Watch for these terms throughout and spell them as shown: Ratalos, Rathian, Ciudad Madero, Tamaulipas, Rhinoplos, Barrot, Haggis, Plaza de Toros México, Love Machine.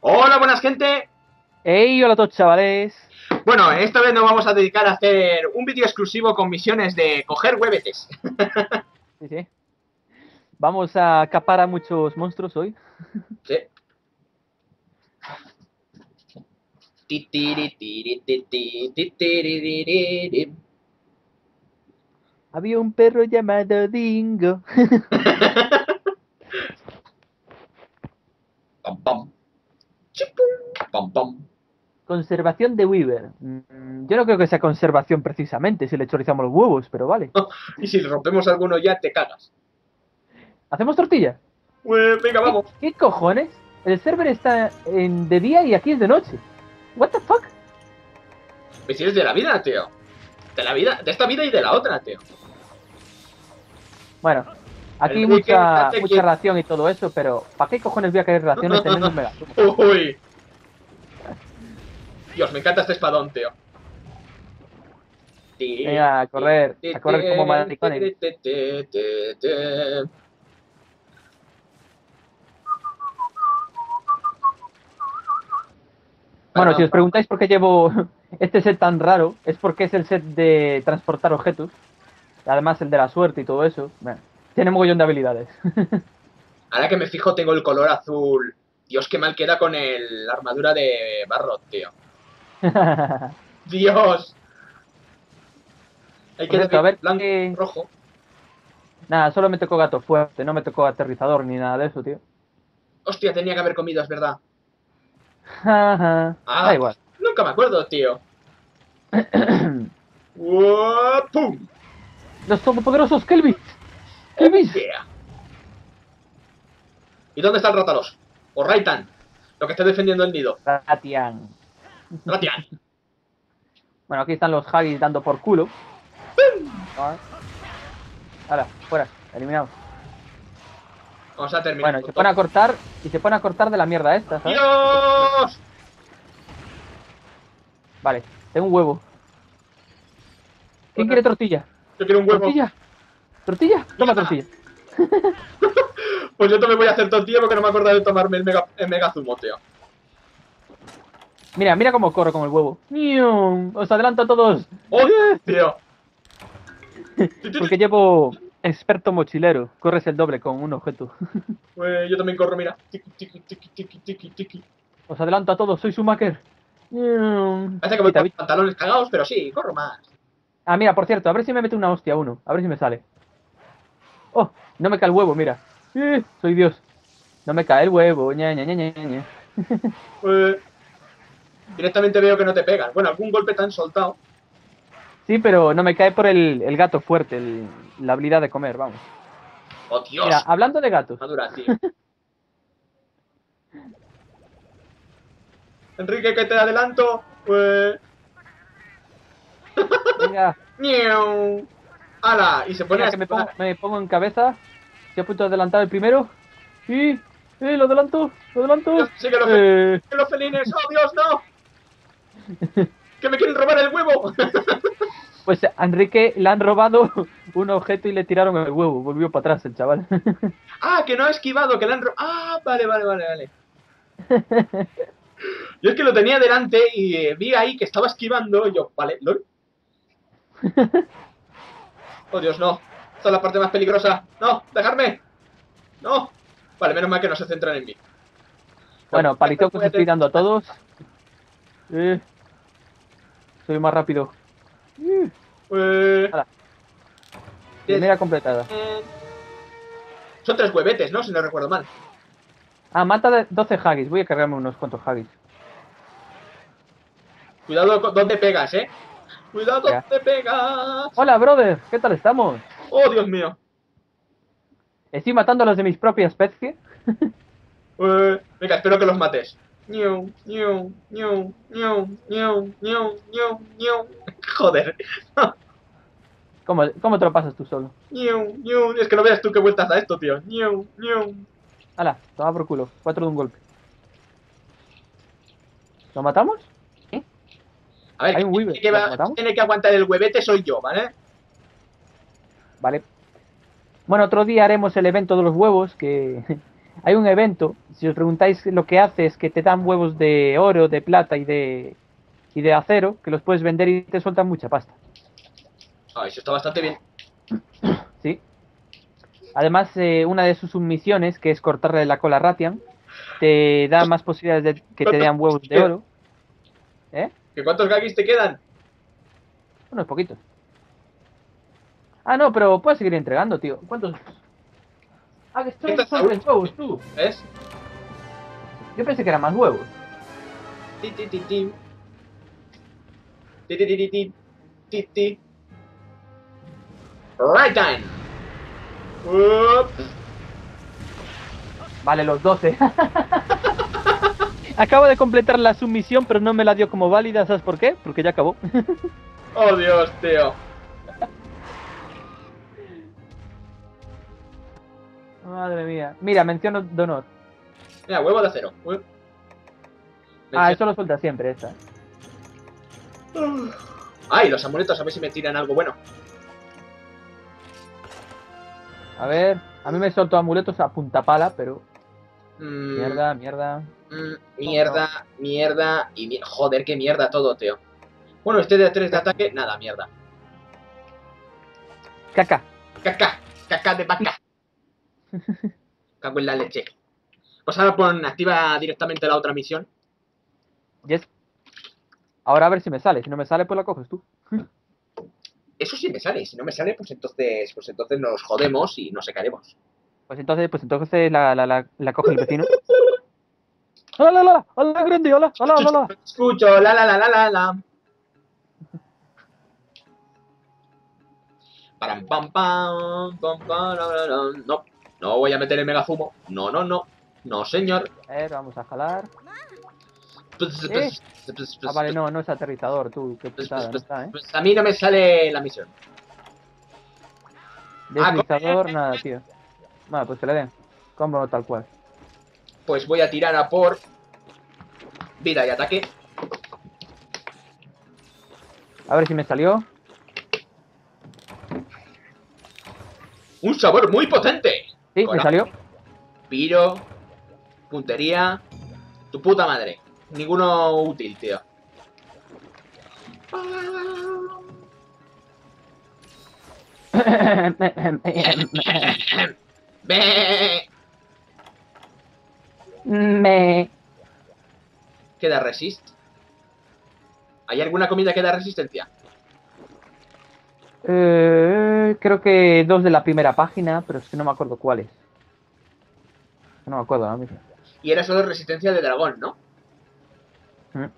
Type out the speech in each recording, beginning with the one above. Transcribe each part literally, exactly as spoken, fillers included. Hola, buenas gente. Hey, hola a todos, chavales. Bueno, esta vez nos vamos a dedicar a hacer un vídeo exclusivo con misiones de coger huevetes. Sí, sí. Vamos a capar a muchos monstruos hoy. Sí. Había un perro llamado Dingo. Pam, pam. Pam, pam. Conservación de Weaver. Yo no creo que sea conservación precisamente, si le chorizamos los huevos, pero vale. Y si rompemos alguno ya te cagas. ¿Hacemos tortilla? Pues, venga, vamos. ¿Qué, ¿Qué cojones? El server está en de día y aquí es de noche. What the fuck? Pues si es de la vida, tío. De la vida, de esta vida y de la otra, tío. Bueno, aquí el mucha mucha que... ración y todo eso, pero ¿para qué cojones voy a querer raciones teniendo un mega? Uy. Dios, me encanta este espadón, tío. Venga, a correr, a correr como maricones. Bueno, si os preguntáis por qué llevo este set tan raro, es porque es el set de transportar objetos. Además, el de la suerte y todo eso. Bueno, tiene mogollón de habilidades. Ahora que me fijo, tengo el color azul. Dios, qué mal queda con el, la armadura de Barrot, tío. Dios. Hay que ver blanco y rojo. Nada, solo me tocó gato fuerte, no me tocó aterrizador ni nada de eso, tío. Hostia, tenía que haber comido, es verdad. Ah, da igual. Nunca me acuerdo, tío. Uah, ¡pum! Los todopoderosos Kelvis. Kelvis. Yeah. ¿Y dónde está el Ratalos? O Raitan, lo que está defendiendo el nido. Rathian. Rathian. Bueno, aquí están los Haggis dando por culo. ¡Pum! Hala, fuera, eliminados. Vamos a terminar. Bueno, se pone a cortar y se pone a cortar de la mierda esta, ¿sabes? ¡Dios! Vale, tengo un huevo. ¿Quién quiere tortilla? Yo quiero un huevo. ¿Tortilla? ¿Tortilla? Toma tortilla. Pues yo también voy a hacer tortilla porque no me acuerdo de tomarme el mega, el mega zumo, tío. Mira, mira cómo corro con el huevo. ¡Os adelanto a todos! ¡Oh, tío! Porque llevo... experto mochilero, corres el doble con un objeto. Pues yo también corro, mira. Tiki, tiki, tiki, tiki, tiki, tiki. Os adelanto a todos, soy Schumacher. Parece que voy con pantalones cagados, pero sí, corro más. Ah, mira, por cierto, a ver si me mete una hostia uno, a ver si me sale. Oh, no me cae el huevo, mira. Eh, soy Dios. No me cae el huevo, ña, ña, ña, ña. Pues directamente veo que no te pegas. Bueno, algún golpe te han soltado. Sí, pero no me cae por el, el gato fuerte, el, la habilidad de comer, vamos. ¡Oh, Dios! Mira, hablando de gatos. Madura, tío. Enrique, que te adelanto. Pues... Venga. ¡Hala! Y se pone Mira, a... que me pongo, me pongo en cabeza. Estoy a punto de adelantar el primero. Y... ¡Eh! ¡Lo adelanto! ¡Lo adelanto! Sí, que los, eh... fe... que los felines. ¡Oh, Dios, no! ¡Que me quieren robar el huevo! Pues a Enrique le han robado un objeto y le tiraron el huevo. Volvió para atrás el chaval. ¡Ah, que no ha esquivado! ¡Que le han robado! ¡Ah, vale, vale, vale, vale! Yo es que lo tenía delante y eh, vi ahí que estaba esquivando. Y yo, vale, lol. ¡Oh, Dios, no! ¡Esta es la parte más peligrosa! ¡No, dejarme! ¡No! Vale, menos mal que no se centran en mí. Bueno, palito que os estoy dando a todos. Eh... Soy más rápido. Eh, Primera completada. Eh, son tres huevetes, ¿no? Si no recuerdo mal. Ah, mata doce Haggis. Voy a cargarme unos cuantos Haggis. Cuidado donde pegas, ¿eh? Cuidado ya. Donde pegas. Hola, brother. ¿Qué tal estamos? Oh, Dios mío. Estoy matando a los de mis propias especie. eh, venga, espero que los mates. New, new, new, new, new, new, new, new. Joder. ¿Cómo, ¿Cómo te lo pasas tú solo? New, new. Es que no veas tú qué vueltas da esto, tío. New, new. Hala, toma por culo. Cuatro de un golpe. ¿Lo matamos? ¿Eh? A ver, tiene que, va, tiene que aguantar el huevete soy yo, ¿vale? Vale. Bueno, otro día haremos el evento de los huevos que... Hay un evento, si os preguntáis, lo que hace es que te dan huevos de oro, de plata y de y de acero, que los puedes vender y te sueltan mucha pasta. Ah, eso está bastante bien. Sí. Además, eh, una de sus submisiones, que es cortarle la cola a Rathian, te da más posibilidades de que te den huevos de oro. ¿Eh? ¿Que cuántos Haggis te quedan? Unos poquitos. Ah, no, pero puedes seguir entregando, tío. ¿Cuántos...? Ah, que esto es sobre huevos, tú. ¿Ves? Yo pensé que eran más huevos. Ti, ti, ti, ti. Ti, ti, ti, ti, ti, ti. Right time. Ups. Vale, los doce. Acabo de completar la submisión, pero no me la dio como válida. ¿Sabes por qué? Porque ya acabó. Oh, Dios, tío. Madre mía. Mira, menciono de honor. Mira, huevo de acero. Hue... Ah, eso lo suelta siempre, esta. Uh. Ay, los amuletos, a ver si me tiran algo bueno. A ver, a mí me soltó amuletos a puntapala, pero... Mm. Mierda, mierda. Mm, mierda, no. mierda y mi... Joder, qué mierda todo, tío. Bueno, este de tres de ataque, nada, mierda. Caca. Caca, caca de vaca. Cago en la leche. Pues ahora pon activa directamente la otra misión. Yes. Ahora a ver si me sale. Si no me sale, pues la coges tú. Eso sí me sale. Si no me sale, pues entonces, pues entonces nos jodemos y nos secaremos. Pues entonces, pues entonces la, la, la, la coge el vecino. Hola, hola, hola, grande, hola, hola, hola. Escucho, la, la, la, la, la, la. Param, pam, pam, pam, pam, pam, no. No voy a meter el mega zumo. No, no, no. No, señor. A ver, vamos a jalar. ¿Eh? Ah, vale, no, no es aterrizador, tú. Qué putada, no está, ¿eh? Pues a mí no me sale la misión. Deslizador, nada, tío. Vale, pues que le den. Combo tal cual. Pues voy a tirar a por vida y ataque. A ver si me salió. Un sabor muy potente. Sí, Corazón. Me salió. Piro, puntería, tu puta madre. Ninguno útil, tío. Me queda resist. ¿Hay alguna comida que da resistencia? Eh, creo que dos de la primera página, pero es que no me acuerdo cuáles. No me acuerdo ahora mismo. Y era solo resistencia de dragón, ¿no? ¿Eh?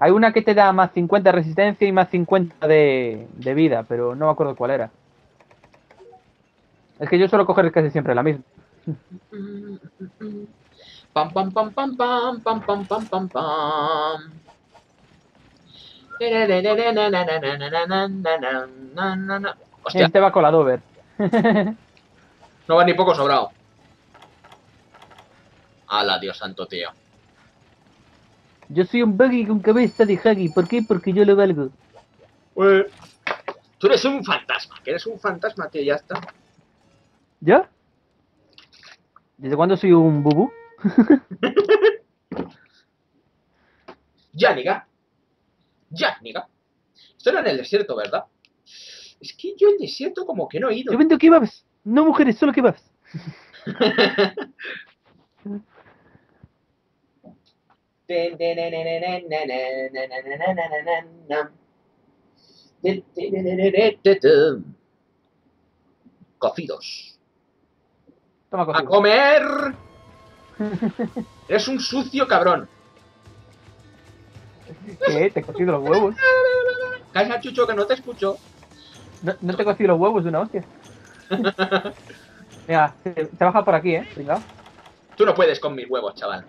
Hay una que te da más cincuenta resistencia y más cincuenta de, de vida, pero no me acuerdo cuál era. Es que yo suelo coger casi siempre la misma. Pam, pam, pam, pam, pam, pam, pam, pam, pam, pam. Hostia. Este va con la Dover. No va ni poco sobrado. Ala, Dios santo, tío. Yo soy un buggy con cabeza de Huggy. ¿Por qué? Porque yo lo valgo. Eh. Tú eres un fantasma. Que eres un fantasma, tío. Ya está. ¿Ya? ¿Desde cuándo soy un bubú? Ya, nigga. Ya, nigga. Esto era en el desierto, ¿verdad? Es que yo en el desierto como que no he ido. Yo vendo kebabs. No mujeres, solo kebabs. Cocidos. Toma, cocido. ¡A comer! Eres un sucio cabrón. ¿Qué? Te he cocido los huevos. Calla, Chucho, que no te escucho. No, no te he cocido los huevos de una hostia. Mira, se, se baja por aquí, eh. Venga. Tú no puedes con mis huevos, chaval.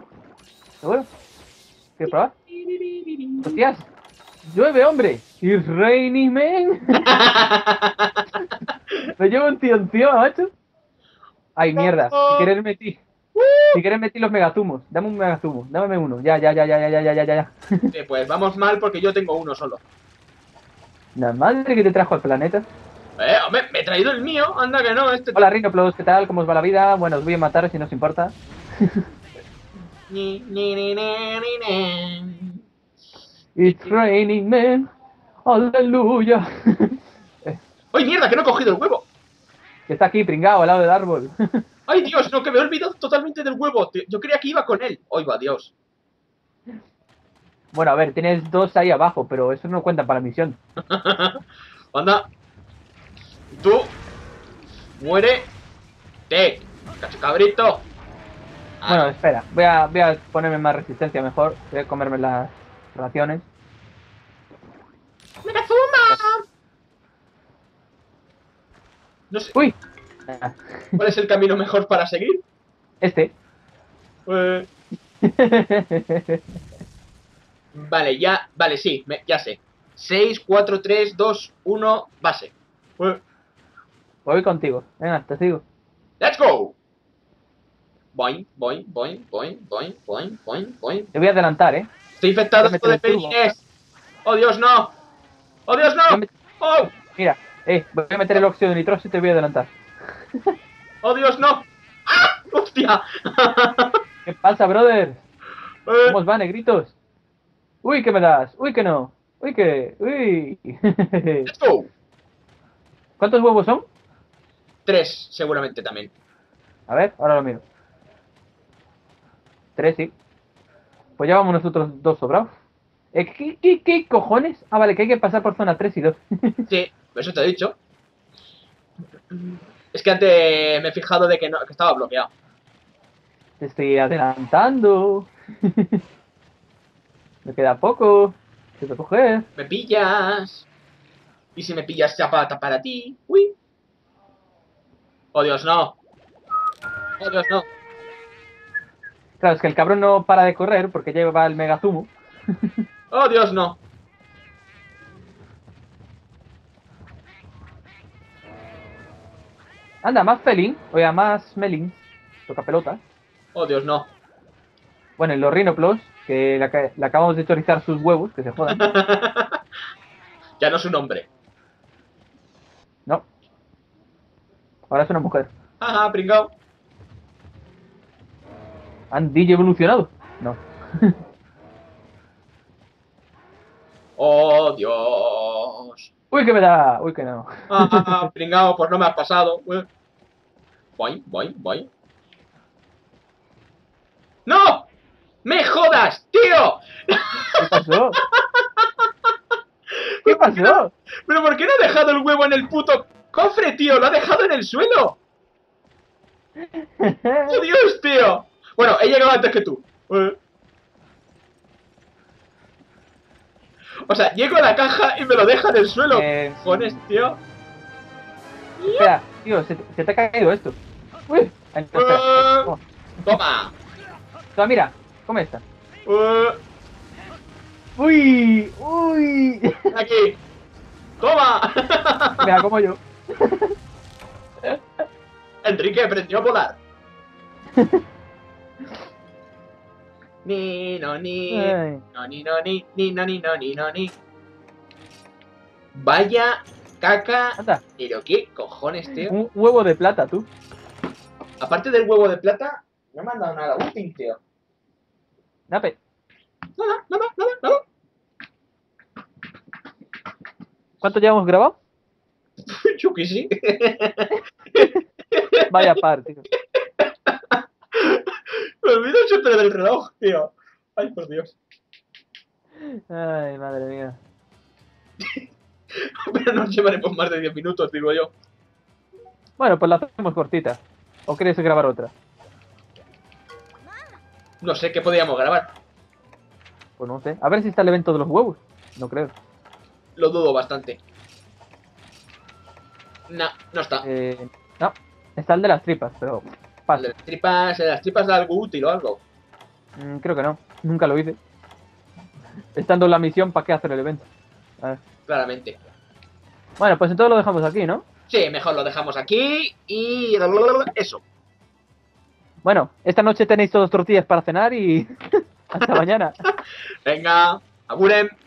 ¿Seguro? ¿Quieres probar? ¡Hostias! ¡Llueve, hombre! ¡It's raining, man! Me llevo un tío, un tío, macho. Ay, mierda. Si quieres metí. Si quieres metí los megazumos. Dame un megazumo. Dame uno. Ya, ya, ya, ya, ya, ya, ya, ya, ya. Sí, pues vamos mal porque yo tengo uno solo. La madre que te trajo al planeta. Eh, hombre, me he traído el mío, anda que no. Este... Hola, Rhinoplos, ¿qué tal? ¿Cómo os va la vida? Bueno, os voy a matar si no os importa. Ni, ni, ni, ni, ni. It's raining men, aleluya. ¡Ay, mierda, que no he cogido el huevo! Que está aquí, pringado, al lado del árbol. ¡Ay, Dios, no, que me he olvidado totalmente del huevo! Yo creía que iba con él. ¡Ay, va, Dios! Bueno, a ver, tienes dos ahí abajo, pero eso no cuenta para misión. Anda. Tú. Muere. Te. Cacho cabrito. Ah. Bueno, espera. Voy a, voy a ponerme más resistencia mejor. Voy a comerme las raciones. ¡Me la fuma! No sé. ¡Uy! ¿Cuál es el camino mejor para seguir? Este. Eh... Vale, ya, vale, sí, me, ya sé. seis, cuatro, tres, dos, uno, base. Voy. Voy contigo, venga, te sigo. ¡Let's go! Voy, voy, voy, voy, voy, voy, voy, voy. Te voy a adelantar, eh. Estoy infectado de perines. ¡Oh, Dios, no! ¡Oh, Dios, no! ¡Oh! Mira, eh, voy a meter el óxido de nitroso y te voy a adelantar. ¡Oh, Dios, no! ¡Ah! ¡Hostia! ¿Qué pasa, brother? Eh. ¿Cómo os va, negritos? Uy, que me das, uy, que no, uy, que, uy. Let's go. ¿Cuántos huevos son? Tres, seguramente también. A ver, ahora lo miro. Tres, sí. Pues ya vamos nosotros dos sobrados. Eh, ¿qué, qué, ¿Qué cojones? Ah, vale, que hay que pasar por zona tres y dos. Sí, eso te he dicho. Es que antes me he fijado de que, no, que estaba bloqueado. Te estoy adelantando. Me queda poco. ¿Qué te coges? Me pillas. Y si me pillas, zapata para ti. Uy. Oh, Dios, no. Oh, Dios, no. Claro, es que el cabrón no para de correr porque lleva el megazumo. Oh, Dios, no. Anda, más felín. Oiga, más melín. Toca pelota. Oh, Dios, no. Bueno, en los Rhinoplos, que le, le acabamos de chorizar sus huevos, que se jodan. Ya no es un hombre. No. Ahora es una mujer. Ajá, pringao. ¿Han D J evolucionado? No. ¡Oh, Dios! ¡Uy, que me da! ¡Uy, que no! Ajá, pringao, pues no me has pasado. Voy, voy, voy. ¡No! ¡Me jodas, tío! ¿Qué pasó? ¿Qué pasó? ¿Pero por qué no ha dejado el huevo en el puto cofre, tío? ¡Lo ha dejado en el suelo! ¡Oh, Dios, tío! Bueno, he llegado antes que tú. O sea, llego a la caja y me lo deja en el suelo. Eh, Jones, tío. Espera, tío, se te, se te ha caído esto. Uy, espera, uh, toma. Toma, mira. ¿Cómo está? Uh, ¡Uy! ¡Uy! ¡Aquí! ¡Toma! Mira, como yo. Enrique aprendió a volar. Ni, no, ni. No, ni, no, ni, ni, no, ni, no, ni, no, ni. Vaya caca. Anda. Pero qué cojones, tío. Un huevo de plata, tú. Aparte del huevo de plata, no me han dado nada útil, tío. Nape. Nada, nada, nada, nada. ¿Cuánto llevamos grabado? Yo que sí. Vaya par, tío. Me olvido siempre del reloj, tío. Ay, por Dios. Ay, madre mía. Pero nos llevaremos más de diez minutos, digo yo. Bueno, pues la hacemos cortita. ¿O quieres grabar otra? No sé qué podíamos grabar. Pues no sé. A ver si está el evento de los huevos. No creo. Lo dudo bastante. No, no está. Eh, no. Está el de las tripas, pero... El de las tripas, el de las tripas da algo útil o algo. Mm, creo que no. Nunca lo hice. Estando en la misión, ¿para qué hacer el evento? A ver. Claramente. Bueno, pues entonces lo dejamos aquí, ¿no? Sí, mejor lo dejamos aquí y... Eso. Bueno, esta noche tenéis todos tortillas para cenar y hasta mañana. Venga, aburen.